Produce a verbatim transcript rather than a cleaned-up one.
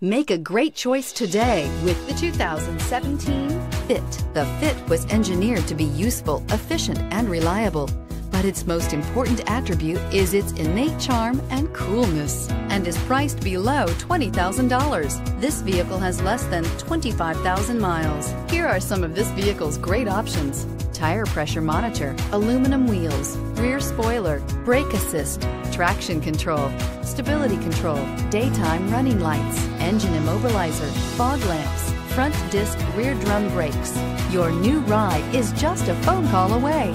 Make a great choice today with the two thousand seventeen Fit. The Fit was engineered to be useful, efficient, and reliable, but its most important attribute is its innate charm and coolness, and is priced below twenty thousand dollars. This vehicle has less than twenty-five thousand miles. Here are some of this vehicle's great options: tire pressure monitor, aluminum wheels, rear spoiler, brake assist, traction control, stability control, daytime running lights, engine immobilizer, fog lamps, front disc rear drum brakes. Your new ride is just a phone call away.